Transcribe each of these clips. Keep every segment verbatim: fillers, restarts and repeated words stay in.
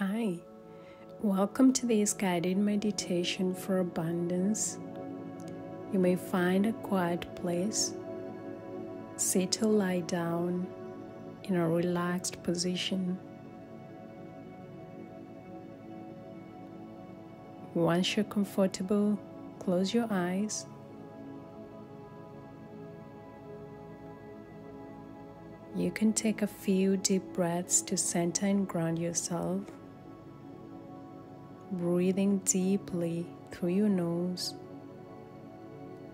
Hi, welcome to this guided meditation for abundance. You may find a quiet place, sit or lie down in a relaxed position. Once you're comfortable, close your eyes. You can take a few deep breaths to center and ground yourself, breathing deeply through your nose,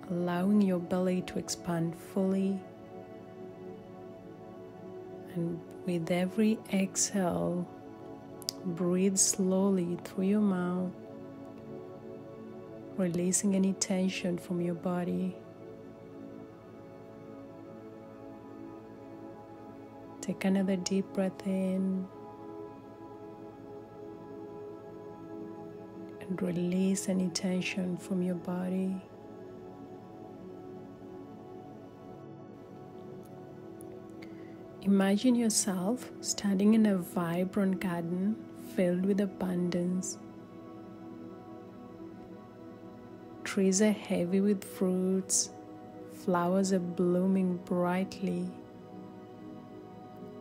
allowing your belly to expand fully, and with every exhale, breathe slowly through your mouth, releasing any tension from your body. Take another deep breath in and release any tension from your body. Imagine yourself standing in a vibrant garden filled with abundance. Trees are heavy with fruits, flowers are blooming brightly,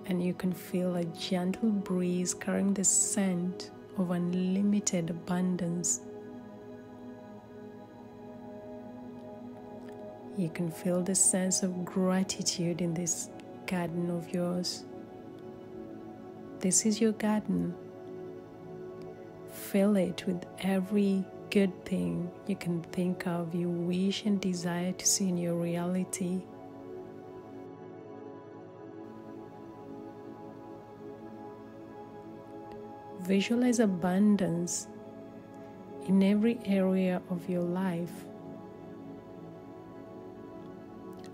and you can feel a gentle breeze carrying the scent of unlimited abundance. You can feel the sense of gratitude in this garden of yours. This is your garden. Fill it with every good thing you can think of, you wish and desire to see in your reality. Visualize abundance in every area of your life.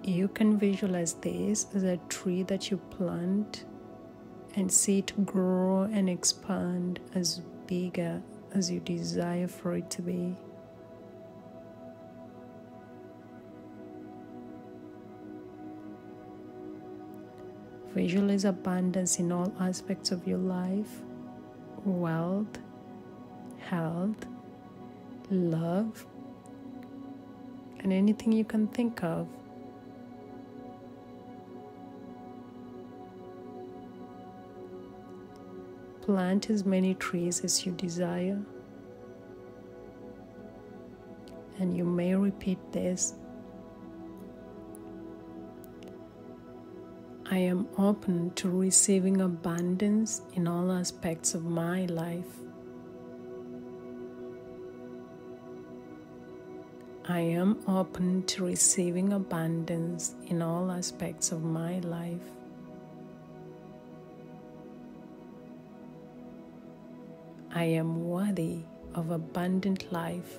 You can visualize this as a tree that you plant and see it grow and expand as bigger as you desire for it to be. Visualize abundance in all aspects of your life. Wealth, health, love, and anything you can think of. Plant as many trees as you desire, and you may repeat this. I am open to receiving abundance in all aspects of my life. I am open to receiving abundance in all aspects of my life. I am worthy of abundant life.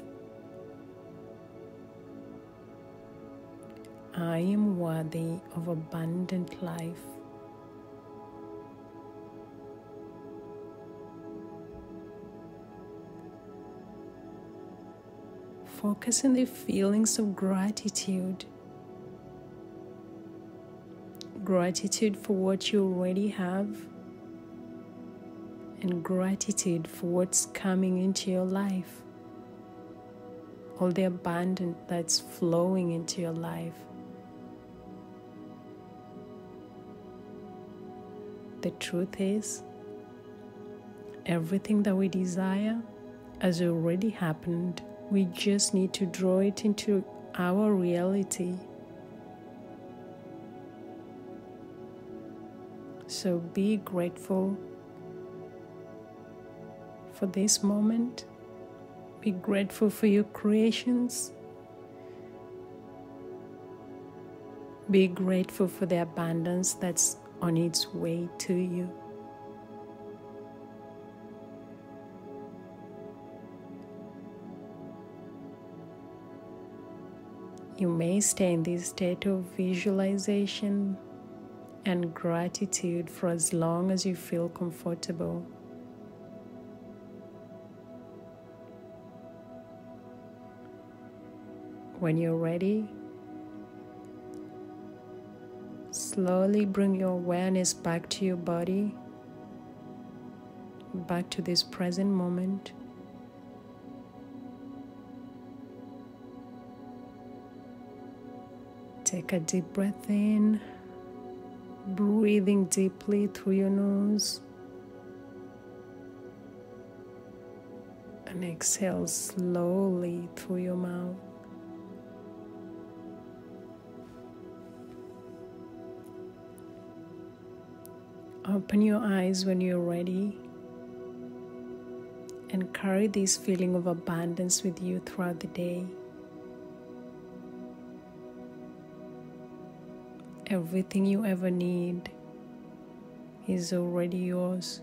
I am worthy of abundant life. Focus on the feelings of gratitude. Gratitude for what you already have, and gratitude for what's coming into your life, all the abundance that's flowing into your life. The truth is, everything that we desire has already happened. We just need to draw it into our reality. So be grateful for this moment. Be grateful for your creations. Be grateful for the abundance that's on its way to you. You may stay in this state of visualization and gratitude for as long as you feel comfortable. When you're ready, slowly bring your awareness back to your body, back to this present moment. Take a deep breath in, breathing deeply through your nose, and exhale slowly through your mouth. Open your eyes when you're ready and carry this feeling of abundance with you throughout the day. Everything you ever need is already yours.